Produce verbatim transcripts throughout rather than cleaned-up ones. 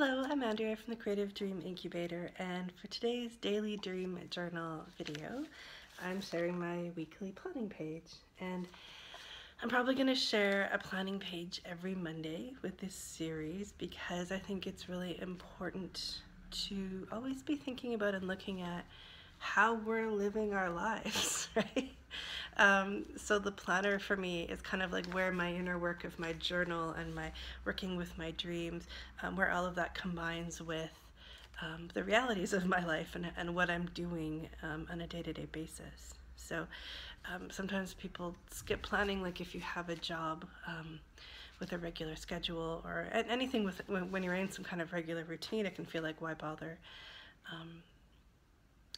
Hello, I'm Andrea from the Creative Dream Incubator, and for today's Daily Dream Journal video, I'm sharing my weekly planning page. And I'm probably going to share a planning page every Monday with this series because I think it's really important to always be thinking about and looking at how we're living our lives, right? Um, so the planner for me is kind of like where my inner work of my journal and my working with my dreams, um, where all of that combines with um, the realities of my life and, and what I'm doing um, on a day-to-day basis. So um, sometimes people skip planning, like if you have a job um, with a regular schedule or anything with when, when you're in some kind of regular routine, it can feel like, why bother? Um,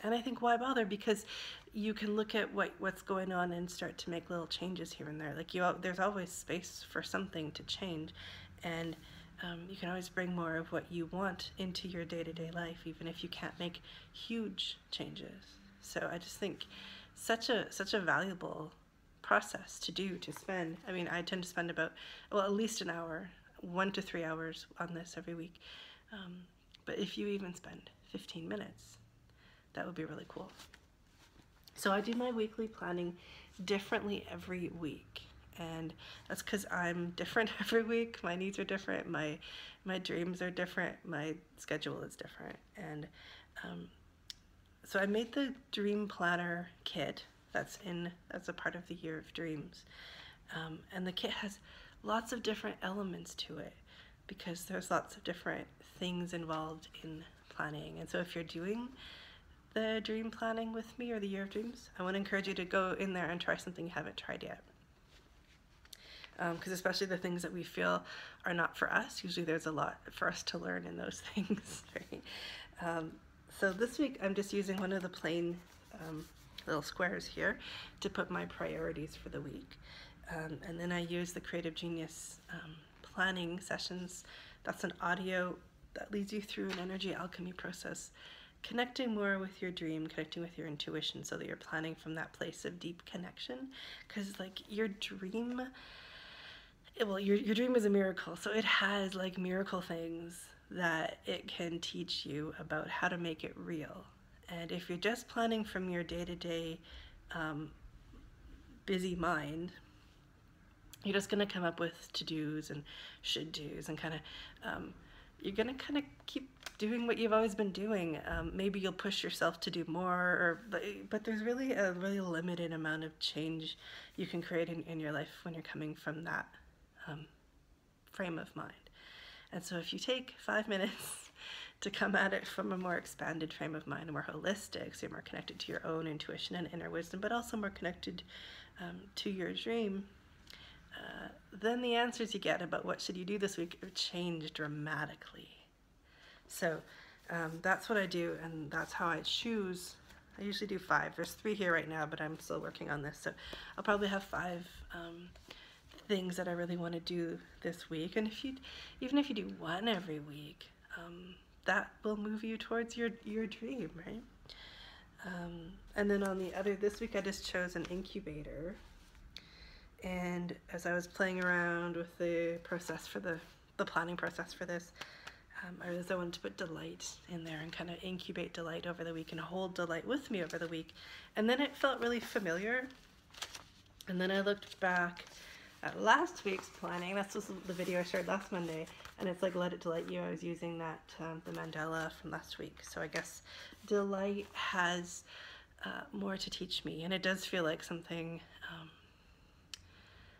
And I think why bother, because you can look at what, what's going on and start to make little changes here and there. Like you, there's always space for something to change, and um, you can always bring more of what you want into your day-to-day life, even if you can't make huge changes. So I just think such a, such a valuable process to do, to spend. I mean, I tend to spend about, well, at least an hour, one to three hours on this every week. Um, but if you even spend fifteen minutes, that would be really cool. So I do my weekly planning differently every week, and that's because I'm different every week. My needs are different, my my dreams are different, my schedule is different. And um, so I made the Dream Planner Kit that's in that's a part of the Year of Dreams, um, and the kit has lots of different elements to it because there's lots of different things involved in planning. And so if you're doing the dream planning with me or the Year of Dreams, I want to encourage you to go in there and try something you haven't tried yet, because um, especially the things that we feel are not for us, usually there's a lot for us to learn in those things, right? Um, so this week I'm just using one of the plain um, little squares here to put my priorities for the week, um, and then I use the Creative Genius um, planning sessions. That's an audio that leads you through an energy alchemy process, connecting more with your dream, connecting with your intuition, so that you're planning from that place of deep connection. Because like your dream, well, your, your dream is a miracle. So it has like miracle things that it can teach you about how to make it real. And if you're just planning from your day-to-day um, busy mind, you're just going to come up with to-dos and should-dos and kind of, um, you're going to kind of keep doing what you've always been doing. Um, maybe you'll push yourself to do more, or, but, but there's really a really limited amount of change you can create in, in your life when you're coming from that um, frame of mind. And so if you take five minutes to come at it from a more expanded frame of mind, more holistic, so you're more connected to your own intuition and inner wisdom, but also more connected um, to your dream, uh, then the answers you get about what should you do this week change dramatically. So um, that's what I do, and that's how I choose. I usually do five. There's three here right now, but I'm still working on this. So I'll probably have five um, things that I really want to do this week. And if you, even if you do one every week, um, that will move you towards your, your dream, right? Um, and then on the other, this week I just chose an incubator. And as I was playing around with the process for the, the planning process for this, Um, I really wanted to put delight in there and kind of incubate delight over the week and hold delight with me over the week. And then it felt really familiar. And then I looked back at last week's planning. That's the video I shared last Monday. And it's like, let it delight you. I was using that, um, the Mandela from last week. So I guess delight has uh, more to teach me. And it does feel like something, um,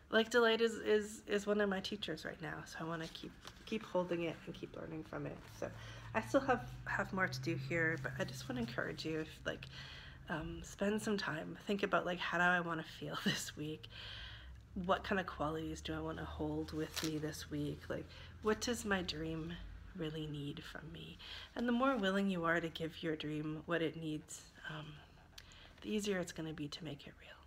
like delight is, is, is one of my teachers right now. So I want to keep keep holding it and keep learning from it. So I still have, have more to do here, but I just want to encourage you, if like, um, spend some time, think about like, how do I want to feel this week? What kind of qualities do I want to hold with me this week? Like, what does my dream really need from me? And the more willing you are to give your dream what it needs, um, the easier it's going to be to make it real.